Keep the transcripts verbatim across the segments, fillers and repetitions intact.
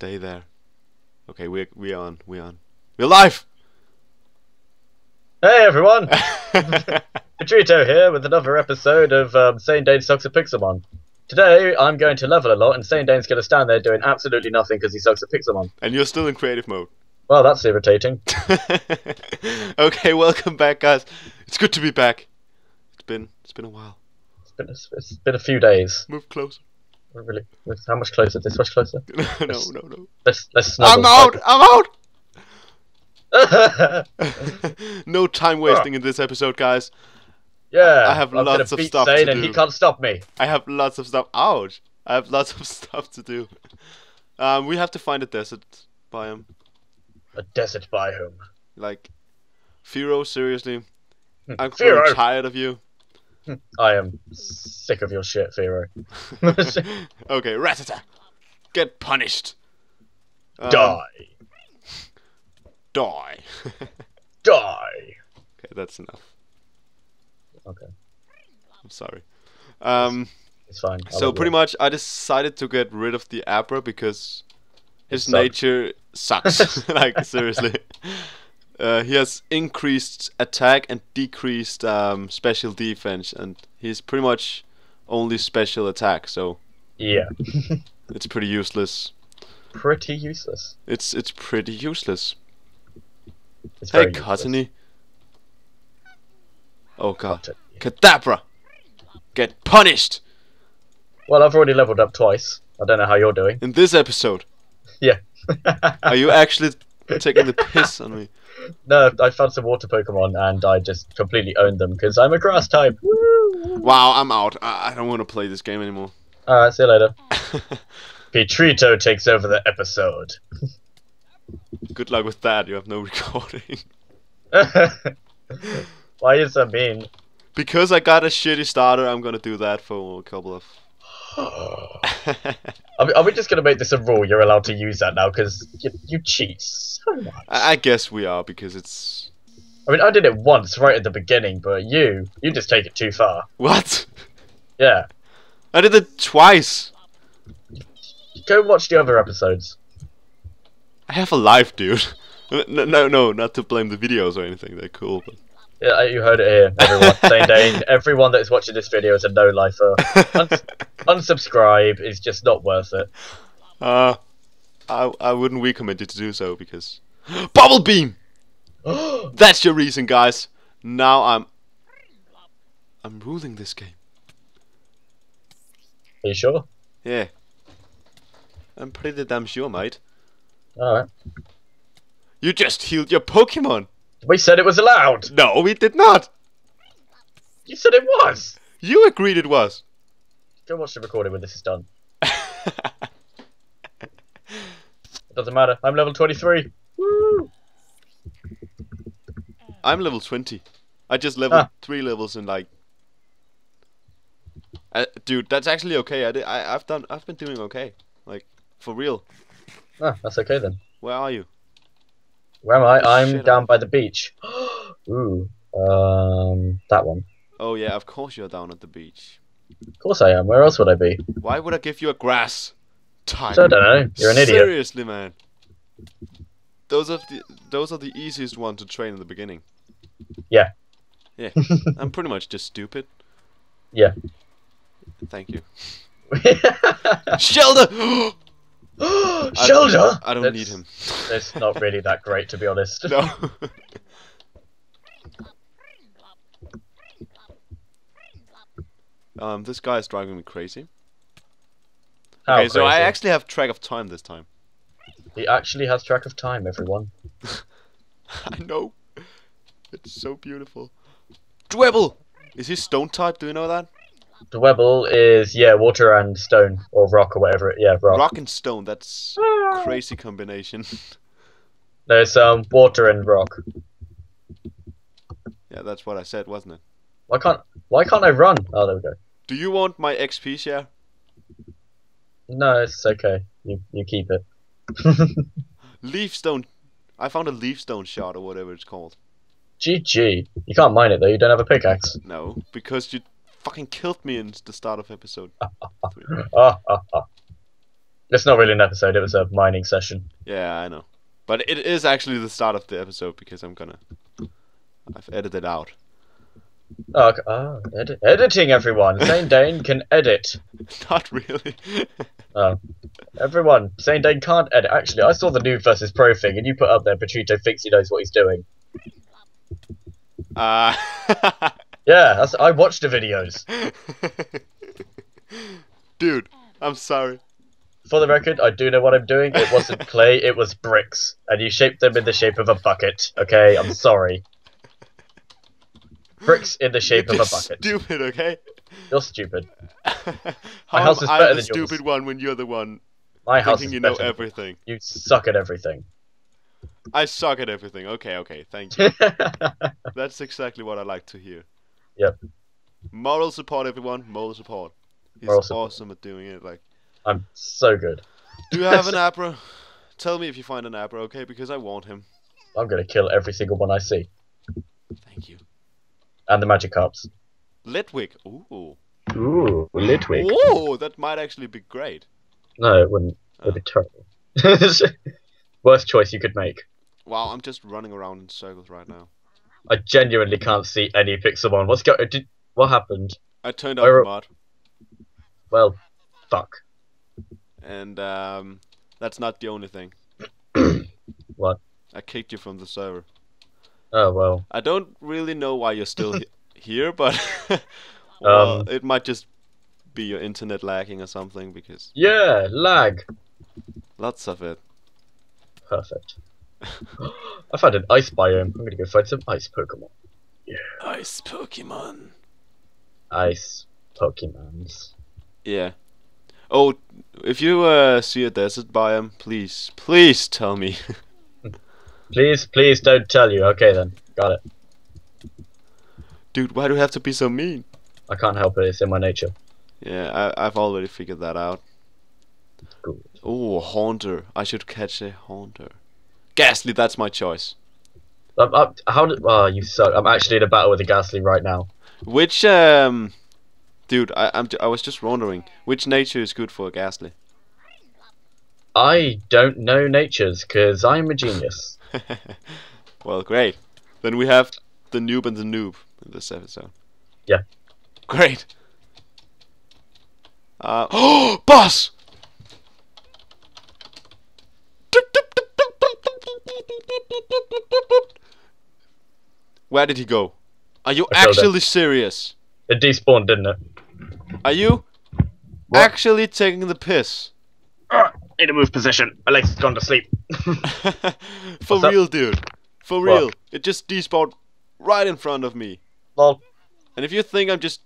Stay there. Okay, we're we on. We're on. We're live. Hey everyone, Petrito here with another episode of um, Sane Dane Sucks at Pixelmon. Today I'm going to level a lot, and Sane Dane's going to stand there doing absolutely nothing because he sucks at Pixelmon. And you're still in creative mode. Well, that's irritating. Okay, welcome back, guys. It's good to be back. It's been it's been a while. It's been a, it's been a few days. Move closer. Really? How much closer? This much closer? no, let's, no, no. Let's let's. I'm out. Like I'm out. No time wasting in this episode, guys. Yeah, I have I'm lots of stuff Zane to and do. He can't stop me. I have lots of stuff. Ouch! I have lots of stuff to do. Um, we have to find a desert biome. A desert biome. Like, Firo, seriously, I'm Firo. tired of you. I am sick of your shit, Firo. Okay, Rattata, get punished. Um, Die. Die. Die. Okay, that's enough. Okay. I'm sorry. Um, it's fine. I so pretty much, I decided to get rid of the Abra because his sucks. nature sucks. Like seriously, uh, he has increased attack and decreased um, special defense, and he's pretty much only special attack. So yeah, it's pretty useless. Pretty useless. It's it's pretty useless. It's hey, Cotony. Oh god. Kadabra! Get punished! Well, I've already leveled up twice. I don't know how you're doing. In this episode? Yeah. Are you actually taking the piss on me? No, I found some water Pokemon and I just completely owned them because I'm a grass type. Woo! Wow, I'm out. I, I don't want to play this game anymore. Alright, see you later. Petrito takes over the episode. Good luck with that, you have no recording. Why is that mean? Because I got a shitty starter, I'm gonna do that for a couple of... Are we just gonna make this a rule? You're allowed to use that now, because you, you cheat so much. I, I guess we are, because it's... I mean, I did it once, right at the beginning, but you, you just take it too far. What? Yeah. I did it twice. Go watch the other episodes. I have a life, dude. No, no, no, not to blame the videos or anything. They're cool, but... Yeah, you heard it here, everyone. Sane Dane. Everyone that's watching this video is a no-lifer. Uns unsubscribe is just not worth it. Uh, I I wouldn't recommend you to do so because... Bubble Beam! That's your reason, guys. Now I'm... I'm ruling this game. Are you sure? Yeah. I'm pretty damn sure, mate. Alright. You just healed your Pokémon! We said it was allowed! No, we did not! You said it was! You agreed it was! Go watch the recording when this is done. It doesn't matter, I'm level twenty-three! Woo! I'm level twenty. I just leveled ah. three levels in like... Uh, dude, that's actually okay, I did, I, I've done, I've been doing okay. Like, for real. Ah, that's okay then. Where are you? Where am I? I'm Shit, down I... by the beach. Ooh, um, that one. Oh yeah, of course you're down at the beach. Of course I am. Where else would I be? Why would I give you a grass type? I don't know. You're an idiot. Seriously, man. Those are the those are the easiest one to train in the beginning. Yeah. Yeah. I'm pretty much just stupid. Yeah. Thank you. Sheldon. Shoulder! I don't, I don't need him. It's not really that great, to be honest. No. um, this guy is driving me crazy. How okay, crazy. So I actually have track of time this time. He actually has track of time, everyone. I know. It's so beautiful. Dwebble! Is he stone type? Do you know that? Dwebble is, yeah, water and stone, or rock, or whatever, it, yeah, rock. Rock and stone, that's a crazy combination. There's um, water and rock. Yeah, that's what I said, wasn't it? Why can't, why can't I run? Oh, there we go. Do you want my X P share? No, it's okay. You, you keep it. Leafstone. I found a leafstone shard, or whatever it's called. G G. You can't mine it, though. You don't have a pickaxe. No, because you... fucking killed me in the start of episode three. It's not really an episode, it was a mining session. Yeah, I know. But it is actually the start of the episode because I'm gonna... I've edited out. Oh, oh edi editing, everyone! Sane Dane can edit. Not really. Oh. Everyone, Sane Dane can't edit. Actually, I saw the new versus pro thing, and you put up there, Petrito thinks he knows what he's doing. Uh... yeah, that's, I watched the videos. Dude, I'm sorry. For the record, I do know what I'm doing. It wasn't clay, it was bricks. And you shaped them in the shape of a bucket. Okay, I'm sorry. Bricks in the shape you're of a bucket. Stupid, okay? You're stupid. My house is better I'm the than stupid yours. One when you're the one My house thinking is you better. Know everything. You suck at everything. I suck at everything. Okay, okay, thank you. That's exactly what I like to hear. Yep. Moral support, everyone. Moral support. He's Moral awesome support. At doing it, like... I'm so good. Do you have an Abra? Tell me if you find an Abra, okay? Because I want him. I'm gonna kill every single one I see. Thank you. And the Magikarps. Litwick. Ooh. Ooh, Litwick. Ooh, that might actually be great. No, it wouldn't. It would oh. be terrible. Worst choice you could make. Wow, I'm just running around in circles right now. I genuinely can't see any Pixelmon. What's go- Did What happened? I turned off the mod. Well, fuck. And um, that's not the only thing. What? I kicked you from the server. Oh, well. I don't really know why you're still he here, but well, um, it might just be your internet lagging or something, because... Yeah, lag! Lots of it. Perfect. I found an ice biome. I'm gonna go find some ice Pokemon. Yeah. Ice Pokemon. Ice Pokemons. Yeah. Oh, if you uh, see a desert biome, please, please tell me. please, please don't tell you. Okay then, got it. Dude, why do you have to be so mean? I can't help it, it's in my nature. Yeah, I, I've already figured that out. Good. Oh, Haunter. I should catch a Haunter. Gastly, that's my choice. I'm, I'm, how did, oh, you suck. I'm actually in a battle with a Gastly right now. Which, um... Dude, I I'm, I was just wondering, which nature is good for a Gastly? I don't know natures, because I'm a genius. Well, great. Then we have the noob and the noob in this episode. Yeah. Great. Uh, oh, boss! Where did he go? Are you actually him. serious? It despawned, didn't it? Are you what? actually taking the piss? Uh, need to move position. My leg's gone to sleep. For What's real, up? dude. For real. What? It just despawned right in front of me. Lol. And if you think I'm just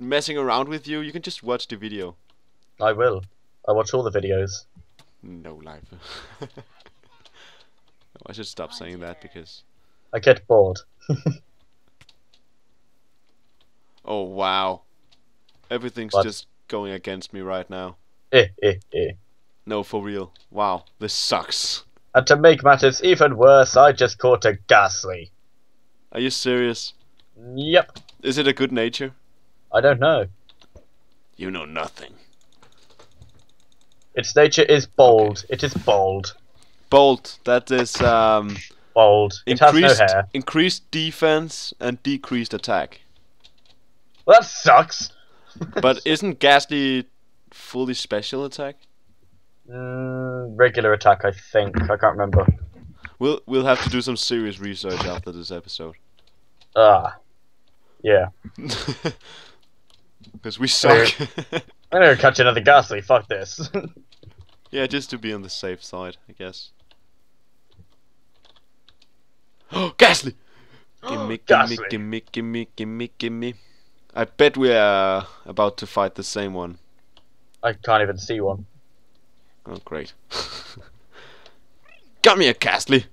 messing around with you, you can just watch the video. I will. I watch all the videos. No life. No, I should stop saying that because... I get bored. Oh, wow. Everything's what? just going against me right now. Eh, eh, eh. No, for real. Wow, this sucks. And to make matters even worse, I just caught a Gastly. Are you serious? Yep. Is it a good nature? I don't know. You know nothing. Its nature is bold. Okay. It is bold. Bold. That is, um... bold. It has no hair. Increased defense and decreased attack. Well, that sucks. But isn't Gastly fully special attack? Mm, regular attack, I think. I can't remember. We'll we'll have to do some serious research after this episode. Ah, uh, yeah. Because we suck. I'm gonna catch another Gastly. Fuck this. Yeah, just to be on the safe side, I guess. Oh, Gastly! Gimme, gimme, gimme, gimme, gimme, gimme. I bet we are about to fight the same one. I can't even see one. Oh, great. Got me a Gastly.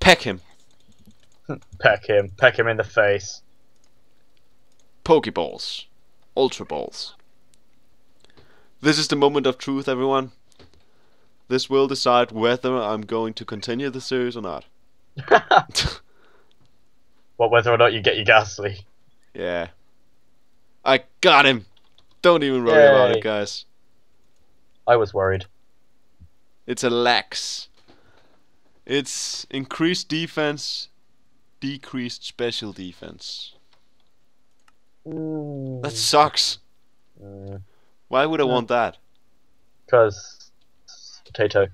Peck him. Peck him. Peck him in the face. Pokeballs. Ultra Balls. This is the moment of truth, everyone. This will decide whether I'm going to continue the series or not. Well, whether or not you get your Gastly. Yeah. I got him! Don't even worry Yay. about it, guys. I was worried. It's a Lax. It's increased defense, decreased special defense. Mm. That sucks. Mm. Why would I yeah. want that? Because potato.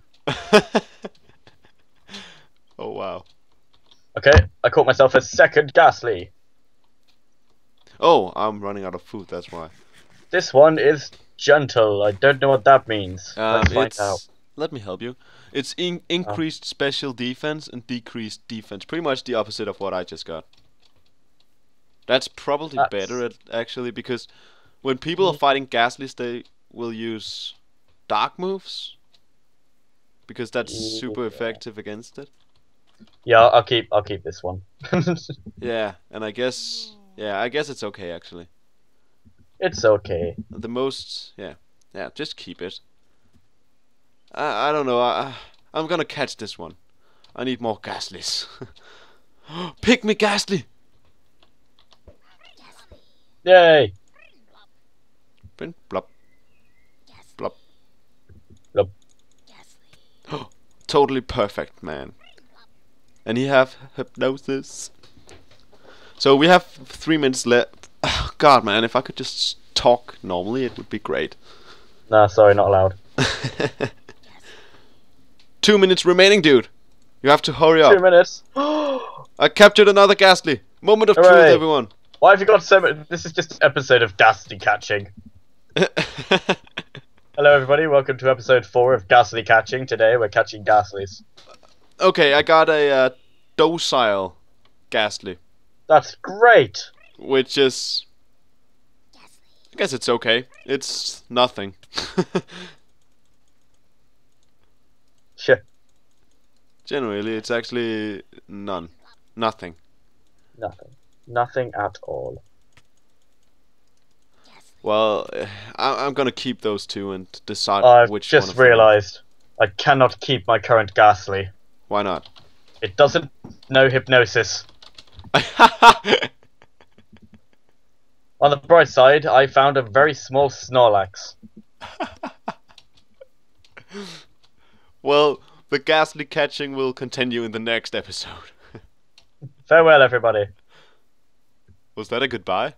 Oh wow. Okay, I caught myself a second Gastly. Oh, I'm running out of food, that's why. This one is gentle. I don't know what that means. Um, Let's find out. Let me help you. It's in increased oh. special defense and decreased defense. Pretty much the opposite of what I just got. That's probably That's... better, at, actually, because when people mm-hmm. are fighting Gastlys, they will use dark moves. Because that's yeah. super effective against it. Yeah, I'll keep I'll keep this one. Yeah, and I guess yeah, I guess it's okay actually. It's okay. The most yeah. Yeah, just keep it. I I don't know. I I'm going to catch this one. I need more Gastlys. Pick me Gastly. Yay. Blop. Blop. Blop. Blop. Oh, totally perfect, man. And he have hypnosis. So we have three minutes left. Oh, God, man, if I could just talk normally, it would be great. Nah, sorry, not allowed. Two minutes remaining, dude. You have to hurry up. Two minutes. I captured another Gastly. Moment of Hooray. truth, everyone. Why have you got so much? This is just an episode of Gastly catching. Hello, everybody. Welcome to episode four of Gastly catching. Today, we're catching Gastlys. Okay, I got a uh, docile Gastly. That's great! Which is... I guess it's okay. It's nothing. Sure. Generally, it's actually none. Nothing. Nothing. Nothing at all. Well, I I'm gonna keep those two and decide I've which one. I've just realized I cannot keep my current Gastly. Why not? It doesn't know hypnosis. On the bright side, I found a very small Snorlax. Well, the Gastly catching will continue in the next episode. Farewell, everybody. Was that a goodbye?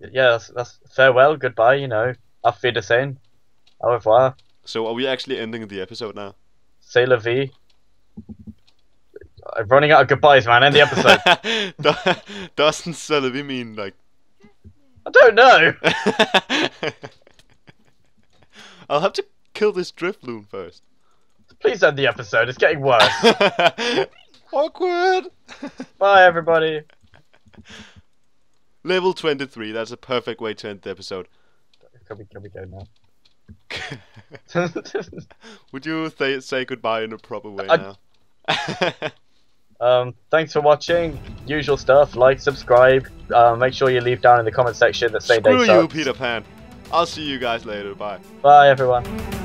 Yeah, that's, that's farewell, goodbye, you know. Auf Wiedersehen. Au revoir. So are we actually ending the episode now? C'est la vie. I'm running out of goodbyes, man. End the episode. Doesn't Sullivan mean like? I don't know. I'll have to kill this driftloon first. Please end the episode. It's getting worse. Awkward. Bye, everybody. Level twenty-three. That's a perfect way to end the episode. Can we, can we go now? Would you say say goodbye in a proper way I now? um, thanks for watching. Usual stuff. Like, subscribe. Uh, make sure you leave down in the comment section that Sane Dane sucks. Screw you, Peter Pan. I'll see you guys later. Bye. Bye, everyone.